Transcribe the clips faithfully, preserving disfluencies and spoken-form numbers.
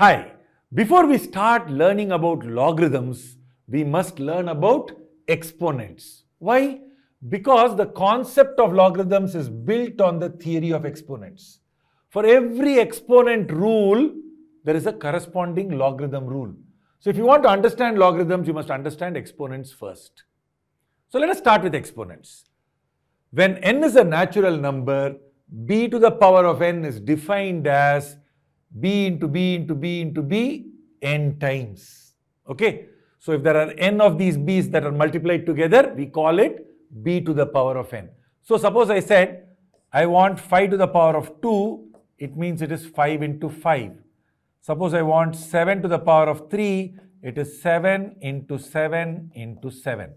Hi, before we start learning about logarithms, we must learn about exponents. Why? Because the concept of logarithms is built on the theory of exponents. For every exponent rule, there is a corresponding logarithm rule. So if you want to understand logarithms, you must understand exponents first. So let us start with exponents. When n is a natural number, b to the power of n is defined as b into b into b into b n times. Okay. So if there are n of these b's that are multiplied together, we call it b to the power of n. So suppose I said I want five to the power of two, it means it is five into five. Suppose I want seven to the power of three, it is seven into seven into seven.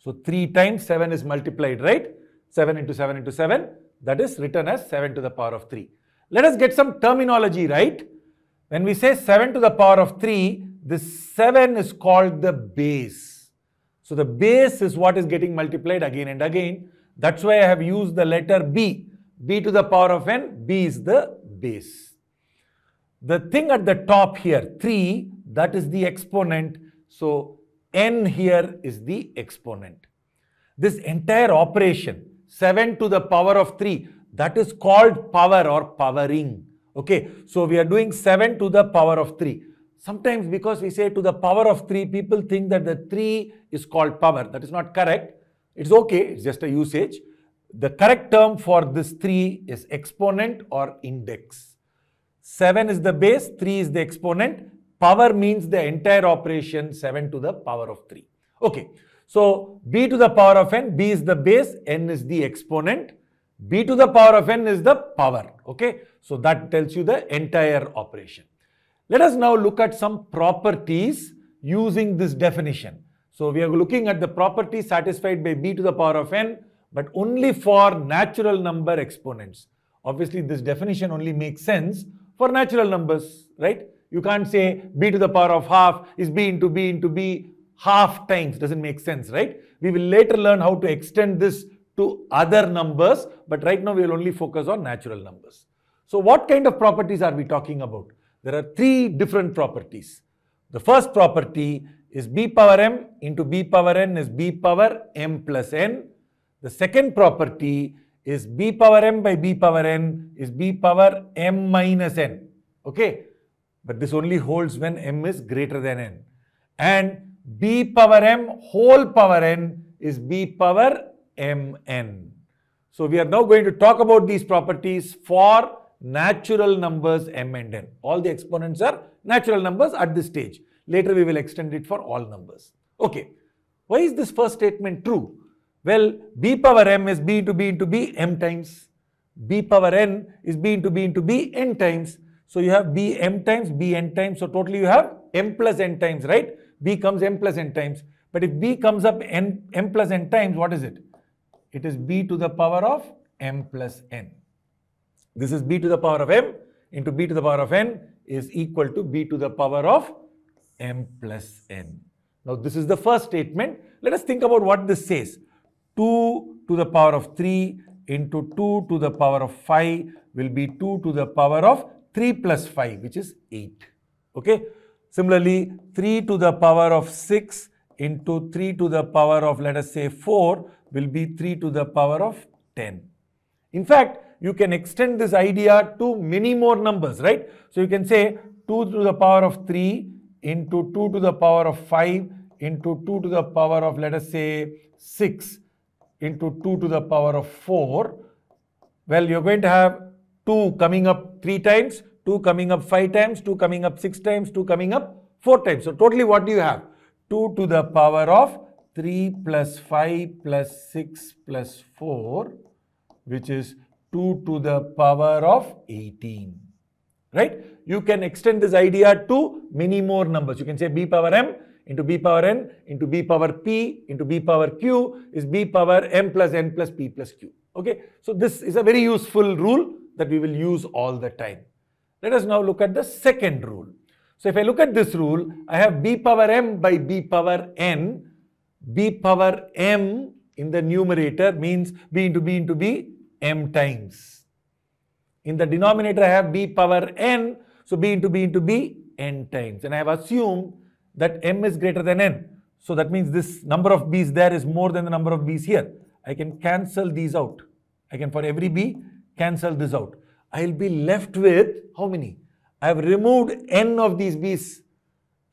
So three times seven is multiplied, right? seven into seven into seven, that is written as seven to the power of three. Let us get some terminology right. When we say seven to the power of three, this seven is called the base. So the base is what is getting multiplied again and again. That's why I have used the letter b. b to the power of n, b is the base. The thing at the top here, three, that is the exponent. So n here is the exponent. This entire operation, seven to the power of three, that is called power or powering. Okay, so we are doing seven to the power of three. Sometimes because we say to the power of three, people think that the three is called power. That is not correct. It's okay, it's just a usage. The correct term for this three is exponent or index. seven is the base, three is the exponent. Power means the entire operation, seven to the power of three. Okay, so b to the power of n, b is the base, n is the exponent. B to the power of n is the power, okay? So that tells you the entire operation. Let us now look at some properties using this definition. So we are looking at the property satisfied by b to the power of n, but only for natural number exponents. Obviously, this definition only makes sense for natural numbers, right? You can't say b to the power of half is b into b into b half times, doesn't make sense, right? We will later learn how to extend this to other numbers, but right now we will only focus on natural numbers. So what kind of properties are we talking about? There are three different properties. The first property is b power m into b power n is b power m plus n. The second property is b power m by b power n is b power m minus n. Okay, but this only holds when m is greater than n. And b power m whole power n is b power mn. So we are now going to talk about these properties for natural numbers m and n. All the exponents are natural numbers at this stage. Later we will extend it for all numbers. Okay. Why is this first statement true? Well, b power m is b into b into b m times. B power n is b into b into b n times. So you have b m times b n times. So totally you have m plus n times, right? B comes m plus n times. But if b comes up n, m plus n times, what is it? It is b to the power of m plus n. This is b to the power of m into b to the power of n is equal to b to the power of m plus n. Now, this is the first statement. Let us think about what this says. two to the power of three into two to the power of five will be two to the power of three plus five, which is eight. Okay. Similarly, three to the power of six into three to the power of, let us say, four will be three to the power of ten. In fact, you can extend this idea to many more numbers, right? So you can say two to the power of three into two to the power of five into two to the power of, let us say, six into two to the power of four. Well, you're going to have two coming up three times, two coming up five times, two coming up six times, two coming up four times. So totally what do you have? two to the power of three plus five plus six plus four, which is two to the power of eighteen, right? You can extend this idea to many more numbers. You can say b power m into b power n into b power p into b power q is b power m plus n plus p plus q, okay? So this is a very useful rule that we will use all the time. Let us now look at the second rule. So if I look at this rule, I have b power m by b power n. B power m in the numerator means b into b into b m times. In the denominator I have b power n, So B into B into B, n times. And I have assumed that M is greater than N. So that means this number of B's there is more than the number of B's here. I can cancel these out. I can, for every B, cancel this out. I'll be left with how many? I have removed N of these B's.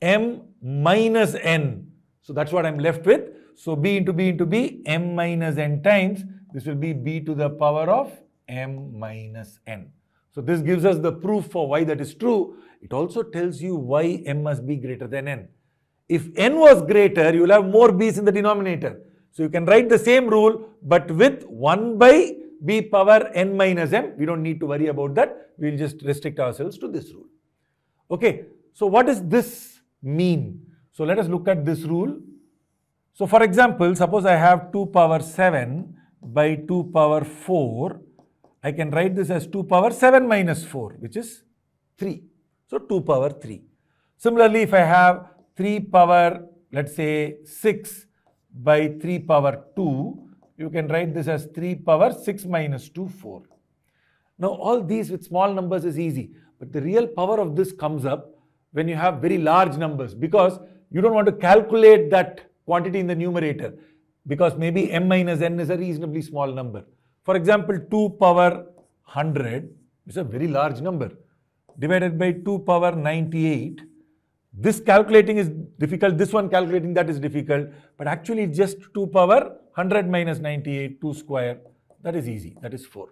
M minus N. So that's what I'm left with. So B into B into B, M minus N times. This will be B to the power of M minus N. So this gives us the proof for why that is true. It also tells you why M must be greater than N. If N was greater, you will have more B's in the denominator. So you can write the same rule, but with one by B power N minus M. We don't need to worry about that. We'll just restrict ourselves to this rule. Okay. So what does this mean? So let us look at this rule. So for example, suppose I have two power seven by two power four. I can write this as two power seven minus four, which is three. So two power three. Similarly, if I have three power, let's say six by three power two, you can write this as three power six minus two, four. Now all these with small numbers is easy, but the real power of this comes up when you have very large numbers, because you don't want to calculate that quantity in the numerator, because maybe M minus N is a reasonably small number. For example, two power one hundred is a very large number, divided by two power ninety-eight. This calculating is difficult, this one calculating that is difficult, but actually just two power one hundred minus ninety-eight, two square, that is easy, that is four.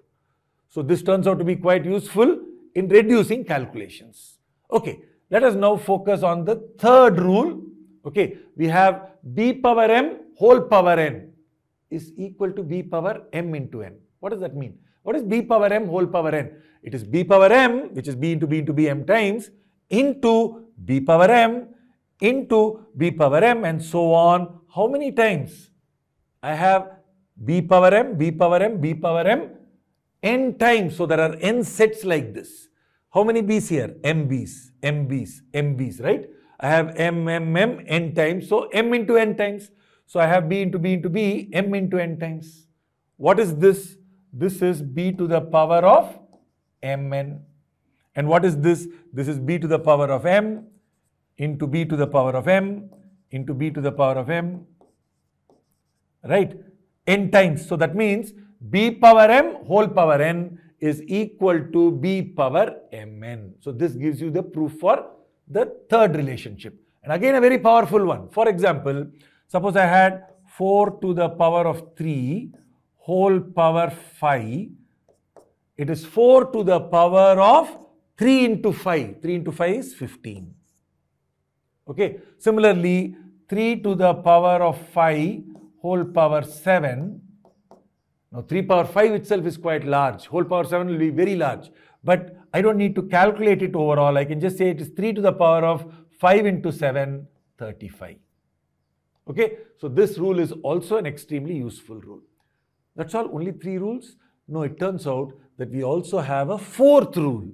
So this turns out to be quite useful in reducing calculations. Okay, let us now focus on the third rule. Okay, we have B power M whole power N is equal to B power M into N. What does that mean? What is B power M whole power N? It is B power M, which is B into B into B M times, into B power M, into B power M, and so on. How many times? I have B power M, B power M, B power M, N times. So there are N sets like this. How many B's here? M B's, M B's, M B's, right? I have M, M, M, N times. So M into N times. So I have B into B into B, M into N times. What is this? This is B to the power of M N. And what is this? This is B to the power of M, into B to the power of M, into B to the power of M, right? N times. So that means B power M whole power N is equal to B power M N. So this gives you the proof for the third relationship. And again, a very powerful one. For example, suppose I had four to the power of three whole power five. It is four to the power of three into five. three into five is fifteen. Okay. Similarly, three to the power of five whole power seven. Now three power five itself is quite large. Whole power seven will be very large. But I don't need to calculate it overall. I can just say it is three to the power of five into seven, thirty-five. Okay. So this rule is also an extremely useful rule. That's all. Only three rules? No, it turns out that we also have a fourth rule.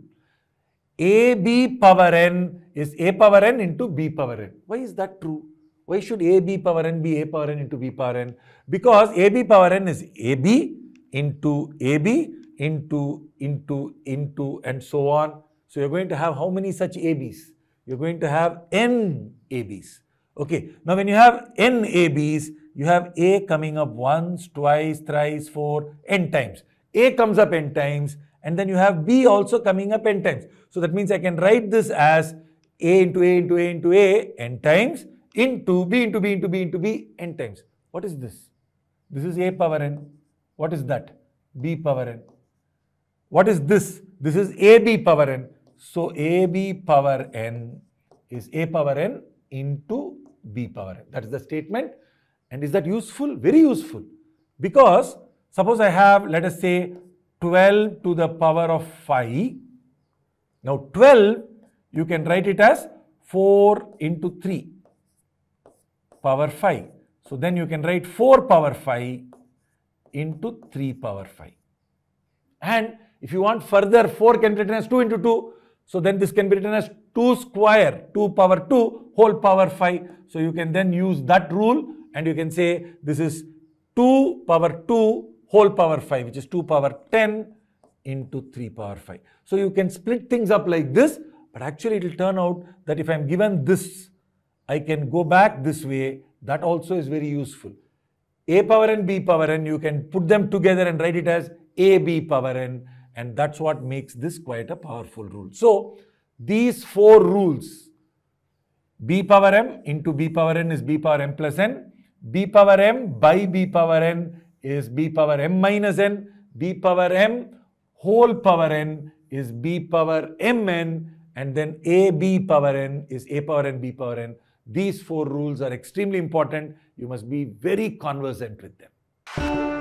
A B power N is A power N into B power N. Why is that true? Why should A B power N be A power N into B power N? Because A B power N is A B into A B into, into, into, and so on. So you're going to have how many such A B's? You're going to have N A B's. Okay. Now when you have N A B's, you have A coming up once, twice, thrice, four, N times. A comes up N times, and then you have B also coming up N times. So that means I can write this as A into A into A into A N times, into B into B into B into B N times. What is this? This is A power N. What is that? B power N. What is this? This is A B power N. So A B power N is A power N into B power N. That is the statement. And is that useful? Very useful. Because suppose I have, let us say, twelve to the power of five. Now twelve, you can write it as four into three power five. So then you can write four power five into three power five. And if you want further, four can be written as two into two. So then this can be written as two square, two power two whole power five. So you can then use that rule and you can say this is two power two whole power five, which is two power ten into three power five. So you can split things up like this But actually it will turn out that if I am given this, I can go back this way. That also is very useful. A power n, B power n, you can put them together and write it as A B power n. And that's what makes this quite a powerful rule. So these four rules, B power m into B power n is B power m plus n, B power m by B power n is B power m minus n, B power m whole power n is B power mn, and then A B power n is A power n, B power n. These four rules are extremely important. You must be very conversant with them.